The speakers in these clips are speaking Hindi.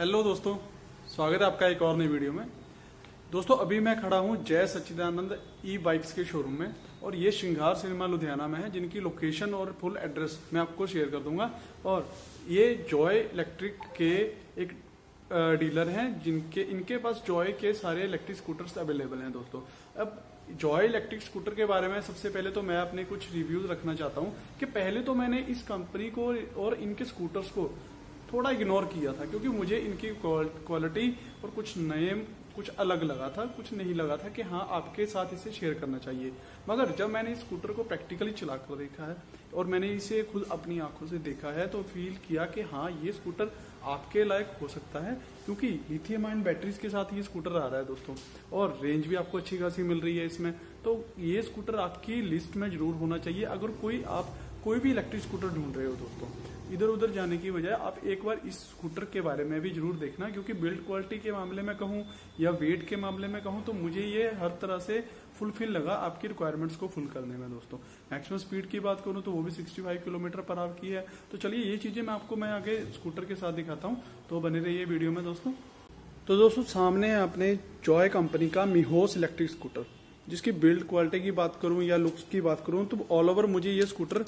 हेलो दोस्तों, स्वागत है आपका एक और नई वीडियो में। दोस्तों अभी मैं खड़ा हूँ जय सचिदानंद ई बाइक्स के शोरूम में और ये श्रृंगार सिनेमा लुधियाना में है, जिनकी लोकेशन और फुल एड्रेस मैं आपको शेयर कर दूंगा। और ये जॉय इलेक्ट्रिक के एक डीलर हैं इनके पास जॉय के सारे इलेक्ट्रिक स्कूटर्स अवेलेबल हैं। दोस्तों अब जॉय इलेक्ट्रिक स्कूटर के बारे में सबसे पहले तो मैं अपने कुछ रिव्यूज रखना चाहता हूँ कि पहले तो मैंने इस कंपनी को और इनके स्कूटर्स को थोड़ा इग्नोर किया था, क्योंकि मुझे इनकी क्वालिटी और कुछ नए कुछ अलग लगा था, कुछ नहीं लगा था कि हाँ आपके साथ इसे शेयर करना चाहिए। मगर जब मैंने इस स्कूटर को प्रैक्टिकली चलाकर देखा है और मैंने इसे खुद अपनी आंखों से देखा है तो फील किया कि हाँ ये स्कूटर आपके लायक हो सकता है, क्योंकि लिथियम आयन बैटरीज के साथ ये स्कूटर आ रहा है दोस्तों और रेंज भी आपको अच्छी खासी मिल रही है इसमें। तो ये स्कूटर आपकी लिस्ट में जरूर होना चाहिए अगर आप कोई भी इलेक्ट्रिक स्कूटर ढूंढ रहे हो। दोस्तों इधर उधर जाने की बजाय आप एक बार इस स्कूटर के बारे में भी जरूर देखना, क्योंकि बिल्ड क्वालिटी के मामले में कहूँ या वेट के मामले में कहूँ तो मुझे ये हर तरह से फुलफिल लगा आपकी रिक्वायरमेंट्स को फुल करने में। दोस्तों मैक्सिमम स्पीड की बात करूँ तो वो भी 65 किलोमीटर पर आवर की है। तो चलिए ये चीजें मैं आगे स्कूटर के साथ दिखाता हूँ, तो बने रहिए वीडियो में दोस्तों। तो दोस्तों सामने है अपने जॉय कंपनी का मिहोस इलेक्ट्रिक स्कूटर, जिसकी बिल्ड क्वालिटी की बात करूँ या लुक्स की बात करूँ तो ऑल ओवर मुझे ये स्कूटर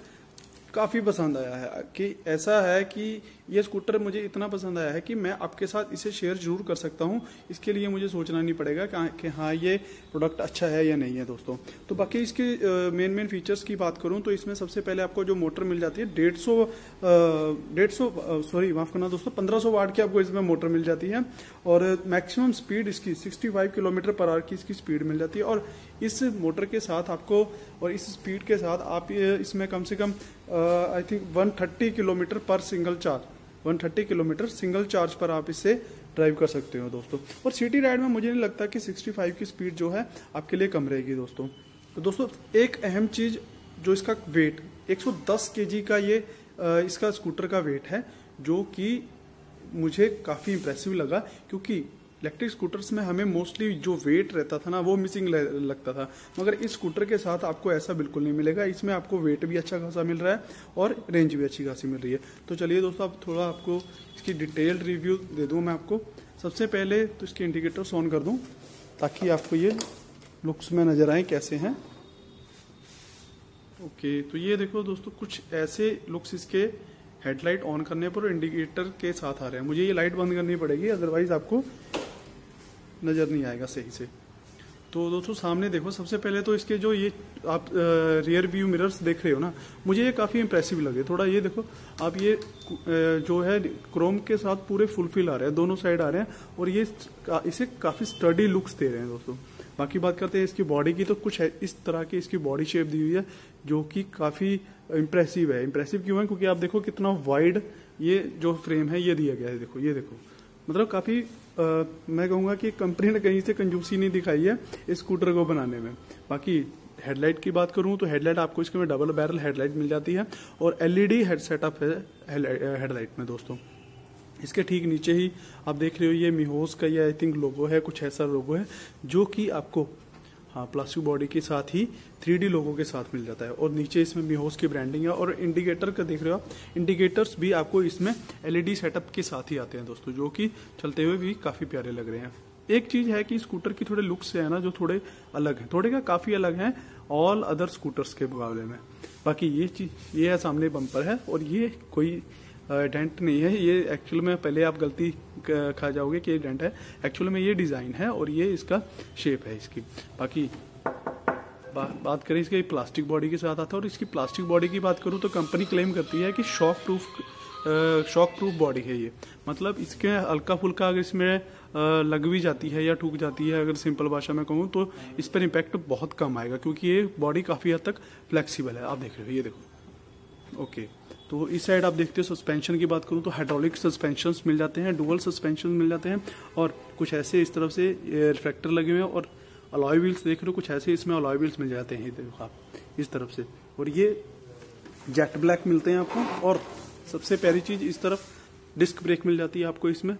काफ़ी पसंद आया है। कि ऐसा है कि ये स्कूटर मुझे इतना पसंद आया है कि मैं आपके साथ इसे शेयर जरूर कर सकता हूँ। इसके लिए मुझे सोचना नहीं पड़ेगा कि हाँ ये प्रोडक्ट अच्छा है या नहीं है। दोस्तों तो बाकी इसके मेन फीचर्स की बात करूँ तो इसमें सबसे पहले आपको जो मोटर मिल जाती है 1500 वाट की आपको इसमें मोटर मिल जाती है और मैक्सिमम स्पीड इसकी 65 किलोमीटर पर आवर की इसकी स्पीड मिल जाती है। और इस मोटर के साथ आपको और इस स्पीड के साथ आप इसमें कम से कम आई थिंक 130 किलोमीटर पर single charge 130 kilometre single charge पर आप इसे ड्राइव कर सकते हो दोस्तों। और सिटी राइड में मुझे नहीं लगता कि 65 की स्पीड जो है आपके लिए कम रहेगी दोस्तों। तो दोस्तों एक अहम चीज़ जो इसका वेट 110 केजी का ये इसका स्कूटर का वेट है, जो कि मुझे काफ़ी इंप्रेसिव लगा, क्योंकि इलेक्ट्रिक स्कूटर्स में हमें मोस्टली जो वेट रहता था ना वो मिसिंग लगता था, मगर इस स्कूटर के साथ आपको ऐसा बिल्कुल नहीं मिलेगा। इसमें आपको वेट भी अच्छा खासा मिल रहा है और रेंज भी अच्छी खासी मिल रही है। तो चलिए दोस्तों अब थोड़ा आपको इसकी डिटेल्ड रिव्यू दे दूँ मैं आपको। सबसे पहले तो इसके इंडिकेटर्स ऑन कर दूँ ताकि आपको ये लुक्स में नज़र आए कैसे हैं। ओके तो ये देखो दोस्तों कुछ ऐसे लुक्स इसके हेडलाइट ऑन करने पर इंडिकेटर के साथ आ रहे हैं। मुझे ये लाइट बंद करनी पड़ेगी अदरवाइज आपको नज़र नहीं आएगा सही से। तो दोस्तों सामने देखो सबसे पहले तो इसके जो ये आप रियर व्यू मिरर्स देख रहे हो ना, मुझे ये काफ़ी इंप्रेसिव लगे। थोड़ा ये देखो आप ये जो है क्रोम के साथ पूरे फुलफिल आ रहे हैं, दोनों साइड आ रहे हैं और ये इसे काफ़ी स्टडी लुक्स दे रहे हैं दोस्तों। बाकी बात करते हैं इसकी बॉडी की, तो कुछ है इस तरह की इसकी बॉडी शेप दी हुई है जो कि काफ़ी इंप्रेसिव है। इंप्रेसिव क्यों है? क्योंकि आप देखो कितना वाइड ये जो फ्रेम है ये दिया गया है। देखो ये देखो मतलब काफ़ी मैं कहूँगा कि कंपनी ने कहीं से कंजूसी नहीं दिखाई है इस स्कूटर को बनाने में। बाकी हेडलाइट की बात करूँ तो हेडलाइट आपको इसके में डबल बैरल हेडलाइट मिल जाती है और एलईडी हेड सेटअप है हेडलाइट में दोस्तों। इसके ठीक नीचे ही आप देख रहे हो ये मिहोस का ये आई थिंक लोगो है, कुछ ऐसा लोगो है जो कि आपको हाँ प्लास्टिक बॉडी के साथ ही 3D लोगों के साथ मिल जाता है। और नीचे इसमें मिहोस की ब्रांडिंग है और इंडिकेटर का देख रहे हो आप, इंडिकेटर्स भी आपको इसमें LED सेटअप के साथ ही आते हैं दोस्तों, जो कि चलते हुए भी काफ़ी प्यारे लग रहे हैं। एक चीज़ है कि स्कूटर की थोड़े लुक्स है ना जो थोड़े अलग हैं, थोड़े क्या काफ़ी अलग हैं ऑल अदर स्कूटर्स के मुकाबले में। बाकी ये चीज़ ये है सामने बम्पर है और ये कोई डेंट नहीं है, ये एक्चुअल में पहले आप गलती खा जाओगे कि ये डेंट है, एक्चुअल में ये डिज़ाइन है और ये इसका शेप है इसकी। बाकी बात करें इसके प्लास्टिक बॉडी के साथ आता है और इसकी प्लास्टिक बॉडी की बात करूँ तो कंपनी क्लेम करती है कि शॉक प्रूफ बॉडी है ये। मतलब इसके हल्का फुल्का अगर इसमें लग भी जाती है या ठूक जाती है अगर सिंपल भाषा में कहूँ तो इस पर इम्पैक्ट बहुत कम आएगा, क्योंकि ये बॉडी काफ़ी हद तक फ्लेक्सीबल है। आप देख रहे हो ये देखो ओके। तो इस साइड आप देखते हो सस्पेंशन की बात करूं तो हाइड्रोलिक सस्पेंशन मिल जाते हैं, डुअल सस्पेंशन मिल जाते हैं और कुछ ऐसे इस तरफ से रिफ्लेक्टर लगे हुए हैं और अलॉय व्हील्स देख रहे हो कुछ ऐसे इसमें अलॉय व्हील्स मिल जाते हैं देखो आप इस तरफ से, और ये जेट ब्लैक मिलते हैं आपको। और सबसे प्यारी चीज़ इस तरफ डिस्क ब्रेक मिल जाती है आपको, इसमें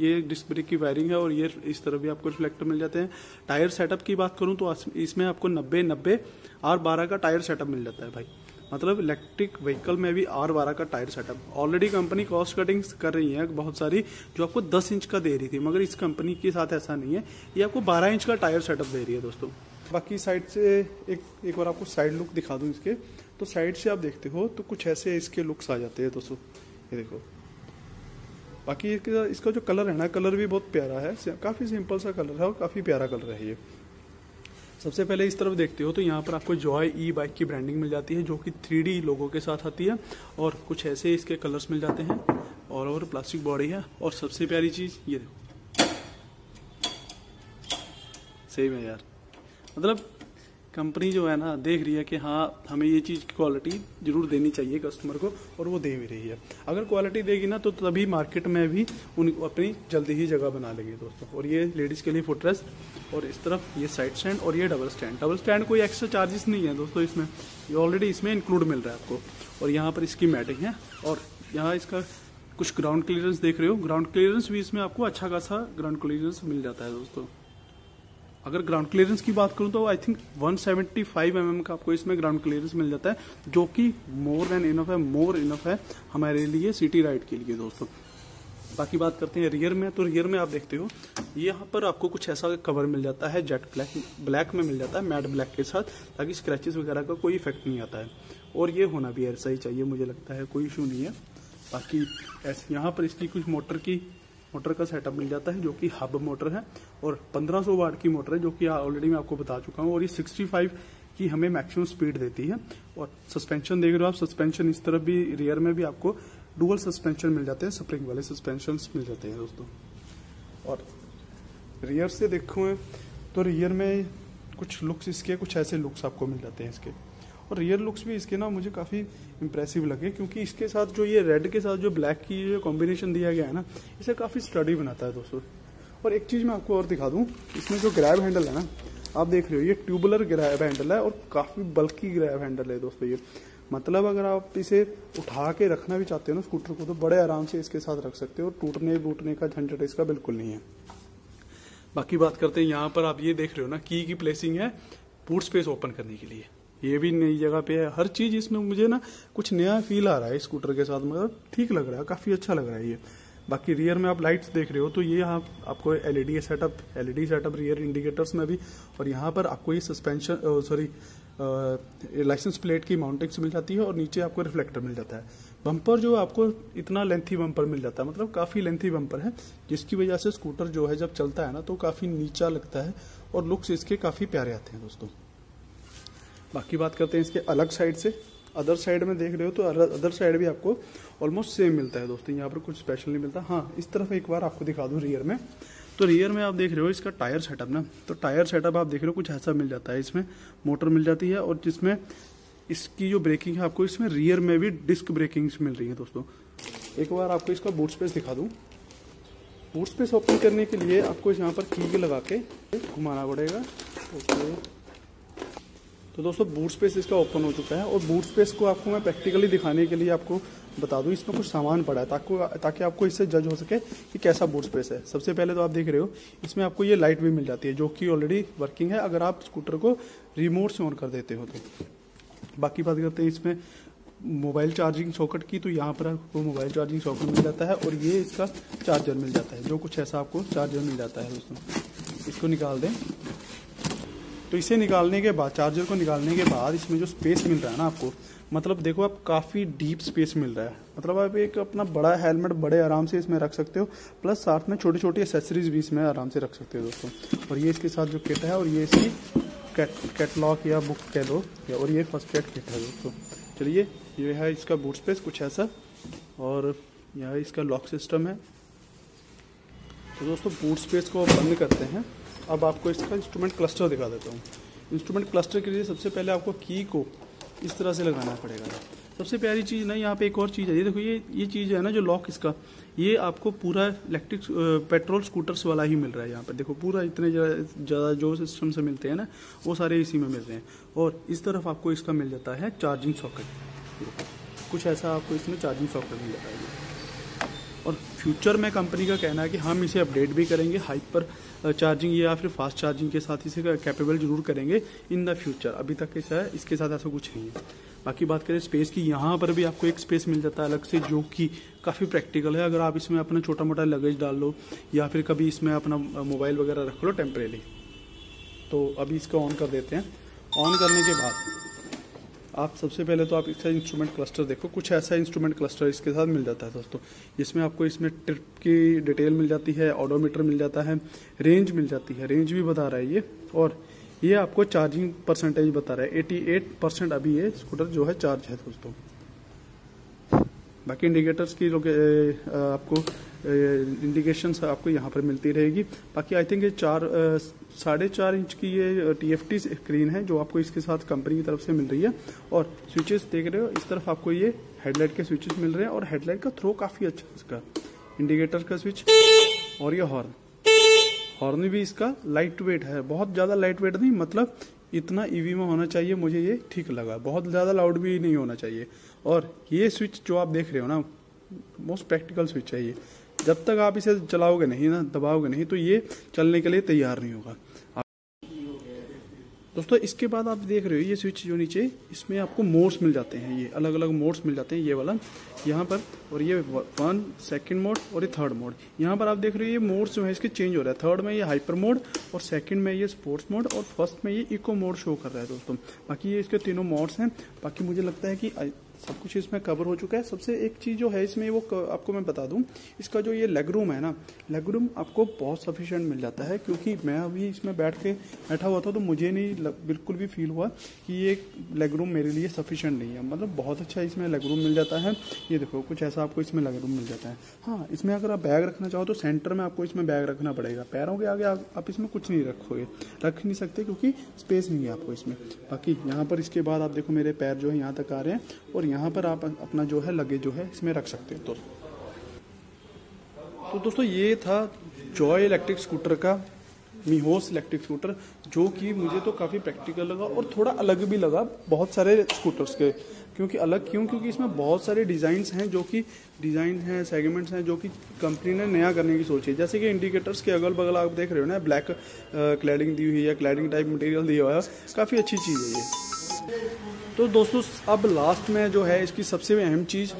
ये डिस्क ब्रेक की वायरिंग है और ये इस तरफ भी आपको रिफ्लेक्टर मिल जाते हैं। टायर सेटअप की बात करूँ तो इसमें आपको 90/90 R12 का टायर सेटअप मिल जाता है भाई। मतलब इलेक्ट्रिक व्हीकल में भी R12 का tyre setup. Already company cost cuttings कर रही है बहुत सारी, जो आपको 10 इंच का दे रही थी, मगर इस कंपनी के साथ ऐसा नहीं है, ये आपको 12 इंच का टायर सेटअप दे रही है दोस्तों। बाकी साइड से एक बार आपको साइड लुक दिखा दूँ इसके, तो साइड से आप देखते हो तो कुछ ऐसे इसके लुक्स आ जाते हैं दोस्तों, ये देखो। बाकी इसका जो कलर है ना, कलर भी बहुत प्यारा है, काफ़ी सिंपल सा कलर है और काफ़ी प्यारा कलर है ये। सबसे पहले इस तरफ देखते हो तो यहाँ पर आपको जॉय ई बाइक की ब्रांडिंग मिल जाती है, जो कि 3D लोगों के साथ आती है, और कुछ ऐसे इसके कलर्स मिल जाते हैं, ऑल ओवर प्लास्टिक बॉडी है। और सबसे प्यारी चीज़ ये देखो, सही है यार, मतलब कंपनी जो है ना देख रही है कि हाँ हमें ये चीज़ की क्वालिटी ज़रूर देनी चाहिए कस्टमर को, और वो दे भी रही है। अगर क्वालिटी देगी ना तो तभी मार्केट में भी उनको अपनी जल्दी ही जगह बना लेंगे दोस्तों। और ये लेडीज़ के लिए फुटरेस्ट, और इस तरफ ये साइड स्टैंड और ये डबल स्टैंड। डबल स्टैंड कोई एक्स्ट्रा चार्जेस नहीं है दोस्तों इसमें, ये ऑलरेडी इसमें इंक्लूड मिल रहा है आपको। और यहाँ पर इसकी मैटिंग है, और यहाँ इसका कुछ ग्राउंड क्लियरेंस देख रहे हो, ग्राउंड क्लियरेंस भी इसमें आपको अच्छा खासा ग्राउंड क्लियरेंस मिल जाता है दोस्तों। अगर ग्राउंड क्लियरेंस की बात करूं तो आई थिंक 175 mm का आपको इसमें ग्राउंड क्लियरेंस मिल जाता है, जो कि मोर इनफ है हमारे लिए सिटी राइड के लिए दोस्तों। बाकी बात करते हैं रियर में, तो रियर में आप देखते हो यहाँ पर आपको कुछ ऐसा कवर मिल जाता है, जेट ब्लैक में मिल जाता है, मैट ब्लैक के साथ, ताकि स्क्रैचेस वगैरह का कोई इफेक्ट नहीं आता है। और ये होना भी ऐसा ही चाहिए, मुझे लगता है कोई इशू नहीं है। बाकी ऐसे यहाँ पर इसकी कुछ मोटर का सेटअप मिल जाता है, जो कि हब मोटर है, और 1500 वाट की मोटर है, जो कि ऑलरेडी मैं आपको बता चुका हूँ। और ये 65 की हमें मैक्सिमम स्पीड देती है। और सस्पेंशन देख रहे हो आप, सस्पेंशन इस तरफ भी रियर में भी आपको डुअल सस्पेंशन मिल जाते हैं, स्प्रिंग वाले सस्पेंशन मिल जाते हैं दोस्तों। और रियर से देखूँ तो रियर में कुछ लुक्स इसके, कुछ ऐसे लुक्स आपको मिल जाते हैं इसके। और रियर लुक्स भी इसके ना मुझे काफ़ी इंप्रेसिव लगे, क्योंकि इसके साथ जो ये रेड के साथ जो ब्लैक की जो कॉम्बिनेशन दिया गया है ना, इसे काफ़ी स्टडी बनाता है दोस्तों। और एक चीज़ मैं आपको और दिखा दूं, इसमें जो ग्रैब हैंडल है ना, आप देख रहे हो ये ट्यूबुलर ग्रैब हैंडल है, और काफ़ी बल्कि ग्रैब हैंडल है दोस्तों ये। मतलब अगर आप इसे उठा के रखना भी चाहते हो ना स्कूटर को, तो बड़े आराम से इसके साथ रख सकते हो, टूटने का झंझट इसका बिल्कुल नहीं है। बाकी बात करते हैं, यहाँ पर आप ये देख रहे हो ना की प्लेसिंग है बूट स्पेस ओपन करने के लिए, ये भी नई जगह पे है। हर चीज़ इसमें मुझे ना कुछ नया फील आ रहा है स्कूटर के साथ, मतलब ठीक लग रहा है, काफ़ी अच्छा लग रहा है ये। बाकी रियर में आप लाइट्स देख रहे हो तो ये यहाँ आपको एलईडी सेटअप रियर इंडिकेटर्स में भी, और यहाँ पर आपको ये सस्पेंशन लाइसेंस प्लेट की माउंटिंग्स मिल जाती है, और नीचे आपको रिफ्लेक्टर मिल जाता है। बम्पर जो आपको इतना लेंथी बम्पर मिल जाता है, मतलब काफ़ी लेंथी बम्पर है, जिसकी वजह से स्कूटर जो है जब चलता है ना तो काफ़ी नीचा लगता है, और लुक्स इसके काफ़ी प्यारे आते हैं दोस्तों। बाकी बात करते हैं इसके अलग साइड से, अदर साइड में देख रहे हो तो अदर साइड भी आपको ऑलमोस्ट सेम मिलता है दोस्तों, यहाँ पर कुछ स्पेशल नहीं मिलता। हाँ, इस तरफ एक बार आपको दिखा दूँ रियर में, तो रियर में आप देख रहे हो इसका टायर सेटअप ना, तो टायर सेटअप आप देख रहे हो कुछ ऐसा मिल जाता है। इसमें मोटर मिल जाती है, और जिसमें इसकी जो ब्रेकिंग है आपको इसमें रियर में भी डिस्क ब्रेकिंग्स मिल रही है दोस्तों। एक बार आपको इसका बूट स्पेस दिखा दूँ। बूट स्पेस ओपन करने के लिए आपको यहाँ पर की लगा के घुमाना पड़ेगा। ओके, तो दोस्तों बूट स्पेस इसका ओपन हो चुका है, और बूट स्पेस को आपको मैं प्रैक्टिकली दिखाने के लिए आपको बता दूं, इसमें कुछ सामान पड़ा है ताकि आपको इससे जज हो सके कि कैसा बूट स्पेस है। सबसे पहले तो आप देख रहे हो इसमें आपको ये लाइट भी मिल जाती है, जो कि ऑलरेडी वर्किंग है अगर आप स्कूटर को रिमोट से ऑन कर देते हो तो। बाकी बात करते हैं इसमें मोबाइल चार्जिंग सॉकेट की, तो यहाँ पर आपको मोबाइल चार्जिंग सॉकेट मिल जाता है, और ये इसका चार्जर मिल जाता है, जो कुछ ऐसा आपको चार्जर मिल जाता है दोस्तों। इसको निकाल दें, तो इसे निकालने के बाद, चार्जर को निकालने के बाद इसमें जो स्पेस मिल रहा है ना आपको, मतलब देखो आप काफ़ी डीप स्पेस मिल रहा है, मतलब आप एक अपना बड़ा हेलमेट बड़े आराम से इसमें रख सकते हो, प्लस साथ में छोटी छोटी एसेसरीज भी इसमें आराम से रख सकते हो दोस्तों। और ये इसके साथ जो किट है, और ये इसकी कैटलॉग या बुक कह दो, और ये फर्स्ट एड किट है दोस्तों। चलिए, ये है इसका बूट स्पेस कुछ ऐसा, और यह इसका लॉक सिस्टम है। तो दोस्तों बूट स्पेस को बंद करते हैं। अब आपको इसका इंस्ट्रूमेंट क्लस्टर दिखा देता हूँ। इंस्ट्रूमेंट क्लस्टर के लिए सबसे पहले आपको की को इस तरह से लगाना पड़ेगा। सबसे प्यारी चीज़ ना यहाँ पे एक और चीज़ है, ये देखो, ये चीज़ है ना जो लॉक इसका, ये आपको पूरा इलेक्ट्रिक पेट्रोल स्कूटर्स वाला ही मिल रहा है। यहाँ पर देखो पूरा इतने ज़्यादा जो सिस्टम से मिलते हैं ना वो सारे इसी में मिल रहे हैं। और इस तरफ आपको इसका मिल जाता है चार्जिंग सॉकेट, कुछ ऐसा आपको इसमें चार्जिंग सॉकेट मिल जाता है। और फ्यूचर में कंपनी का कहना है कि हम इसे अपडेट भी करेंगे, हाइपर चार्जिंग या फिर फास्ट चार्जिंग के साथ इसे कैपेबल जरूर करेंगे इन द फ्यूचर। अभी तक इसके साथ ऐसा कुछ नहीं है। बाकी बात करें स्पेस की, यहाँ पर भी आपको एक स्पेस मिल जाता है अलग से, जो कि काफ़ी प्रैक्टिकल है। अगर आप इसमें अपना छोटा मोटा लगेज डाल लो या फिर कभी इसमें अपना मोबाइल वगैरह रख लो टेम्परेली। तो अभी इसको ऑन कर देते हैं। ऑन करने के बाद आप सबसे पहले तो आप इसका इंस्ट्रूमेंट क्लस्टर देखो, कुछ ऐसा इंस्ट्रूमेंट क्लस्टर इसके साथ मिल जाता है दोस्तों, जिसमें आपको इसमें ट्रिप की डिटेल मिल जाती है, ऑडोमीटर मिल जाता है, रेंज मिल जाती है, रेंज भी बता रहा है ये, और ये आपको चार्जिंग परसेंटेज बता रहा है 88% अभी ये स्कूटर जो है चार्ज है दोस्तों। बाकी इंडिकेटर्स की आपको इंडिकेशंस आपको यहाँ पर मिलती रहेगी। बाकी आई थिंक ये 4.5 इंच की ये TFT स्क्रीन है जो आपको इसके साथ कंपनी की तरफ से मिल रही है। और स्विचेस देख रहे हो, इस तरफ आपको ये हेडलाइट के स्विचेस मिल रहे हैं, और हेडलाइट का थ्रो काफ़ी अच्छा है इसका, इंडिकेटर का स्विच, और ये हॉर्न, हॉर्न भी इसका लाइट वेट है, बहुत ज़्यादा लाइट वेट नहीं, मतलब इतना ईवी में होना चाहिए, मुझे ये ठीक लगा, बहुत ज़्यादा लाउड भी नहीं होना चाहिए। और ये स्विच जो आप देख रहे हो ना, मोस्ट प्रैक्टिकल स्विच है ये, जब तक आप इसे चलाओगे नहीं ना, दबाओगे नहीं, तो ये चलने के लिए तैयार नहीं होगा दोस्तों। इसके बाद आप देख रहे हो ये स्विच जो नीचे, इसमें आपको मोड्स मिल जाते हैं, ये अलग अलग मोड्स मिल जाते हैं, ये वाला यहाँ पर, और ये 1, 2nd मोड और ये 3rd मोड। यहाँ पर आप देख रहे हो ये मोड्स जो है इसके चेंज हो रहा है, 3rd में ये हाइपर मोड, और 2nd में ये स्पोर्ट्स मोड, और 1st में ये इको मोड शो कर रहा है दोस्तों। बाकी ये इसके तीनों मोड्स हैं। बाकी मुझे लगता है कि सब कुछ इसमें कवर हो चुका है। सबसे एक चीज़ जो है इसमें वो आपको मैं बता दूं, इसका जो ये लेग रूम है ना, लेग रूम आपको बहुत सफिशिएंट मिल जाता है, क्योंकि मैं अभी इसमें बैठा हुआ था तो मुझे नहीं बिल्कुल भी फील हुआ कि ये लेग रूम मेरे लिए सफिशिएंट नहीं है, मतलब बहुत अच्छा इसमें लेग रूम मिल जाता है। ये देखो कुछ ऐसा आपको इसमें लेग रूम मिल जाता है। हाँ, इसमें अगर आप बैग रखना चाहो तो सेंटर में आपको इसमें बैग रखना पड़ेगा, पैरों के आगे आप इसमें कुछ नहीं रखोगे, रख नहीं सकते क्योंकि स्पेस नहीं है आपको इसमें। बाकी यहाँ पर इसके बाद आप देखो मेरे पैर जो है यहाँ तक आ रहे हैं, और यहाँ पर आप अपना जो है लगेज जो है इसमें रख सकते हैं। तो दोस्तों ये था जॉय इलेक्ट्रिक स्कूटर का मिहोस इलेक्ट्रिक स्कूटर, जो कि मुझे तो काफ़ी प्रैक्टिकल लगा और थोड़ा अलग भी लगा बहुत सारे स्कूटर्स के। क्योंकि अलग क्यों, क्योंकि इसमें बहुत सारे डिज़ाइंस हैं जो कि सेगमेंट्स हैं जो कि कंपनी ने नया करने की सोची है। जैसे कि इंडिकेटर्स के अगल बगल आप देख रहे हो ना, ब्लैक क्लैडिंग दी हुई है, क्लैडिंग टाइप मटेरियल दिया हुआ है, काफ़ी अच्छी चीज़ है ये। तो दोस्तों अब लास्ट में जो है इसकी सबसे अहम चीज़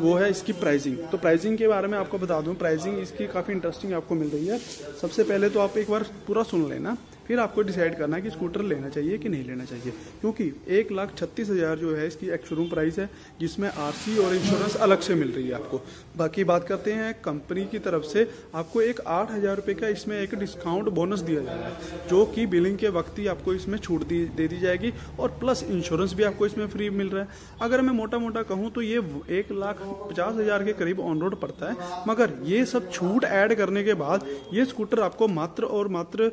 वो है इसकी प्राइसिंग। तो प्राइसिंग के बारे में आपको बता दूं, प्राइसिंग इसकी काफ़ी इंटरेस्टिंग आपको मिल रही है। सबसे पहले तो आप एक बार पूरा सुन लेना, फिर आपको डिसाइड करना कि स्कूटर लेना चाहिए कि नहीं लेना चाहिए, क्योंकि 1,36,000 जो है इसकी एक्स-शोरूम प्राइस है, जिसमें RC और इंश्योरेंस अलग से मिल रही है आपको। बाकी बात करते हैं, कंपनी की तरफ से आपको एक 8,000 रुपये का इसमें एक डिस्काउंट बोनस दिया जा रहा है, जो कि बिलिंग के वक्त ही आपको इसमें छूट दे दी जाएगी, और प्लस इंश्योरेंस भी आपको इसमें फ्री मिल रहा है। अगर मैं मोटा कहूँ तो ये 1,50,000 के करीब ऑन रोड पड़ता है, मगर ये सब छूट ऐड करने के बाद ये स्कूटर आपको मात्र और मात्र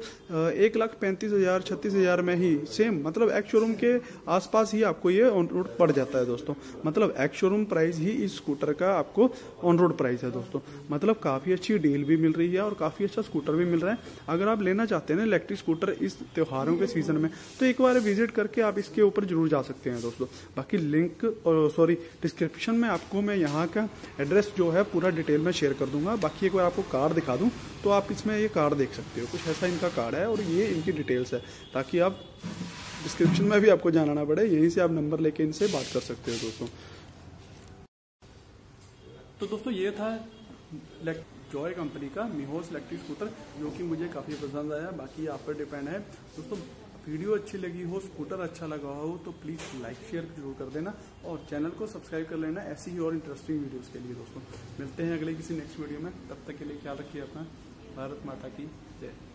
1,35,000-1,36,000 में ही सेम, मतलब एक्स शोरूम के आसपास ही आपको ये ऑन रोड पड़ जाता है दोस्तों। मतलब एक्स शोरूम प्राइस ही इस स्कूटर का आपको ऑन रोड प्राइस है दोस्तों। मतलब काफ़ी अच्छी डील भी मिल रही है और काफ़ी अच्छा स्कूटर भी मिल रहा है। अगर आप लेना चाहते हैं ना इलेक्ट्रिक स्कूटर इस त्योहारों के सीजन में, तो एक बार विजिट करके आप इसके ऊपर जरूर जा सकते हैं दोस्तों। बाकी लिंक डिस्क्रिप्शन में आपको मैं यहाँ का एड्रेस जो है पूरा डिटेल में शेयर कर दूंगा। बाकी एक बार आपको कार्ड दिखा दूँ तो आप इसमें ये कार्ड देख सकते हो, कुछ ऐसा इनका कार्ड है और ये इनकी डिटेल्स है, ताकि आप डिस्क्रिप्शन में भी आपको जाना ना पड़े, यहीं से आप नंबर लेके इनसे बात कर सकते हो दोस्तों। तो दोस्तों ये था जॉय कंपनी का मिहोस इलेक्ट्रिक स्कूटर, जो कि मुझे काफ़ी पसंद आया। बाकी आप पर डिपेंड है दोस्तों, वीडियो अच्छी लगी हो, स्कूटर अच्छा लगा हो तो प्लीज़ लाइक शेयर जरूर कर देना, और चैनल को सब्सक्राइब कर लेना ऐसी ही और इंटरेस्टिंग वीडियोज़ के लिए दोस्तों। मिलते हैं अगले किसी नेक्स्ट वीडियो में, तब तक के लिए ख्याल रखिए अपना। भारत माता की जय।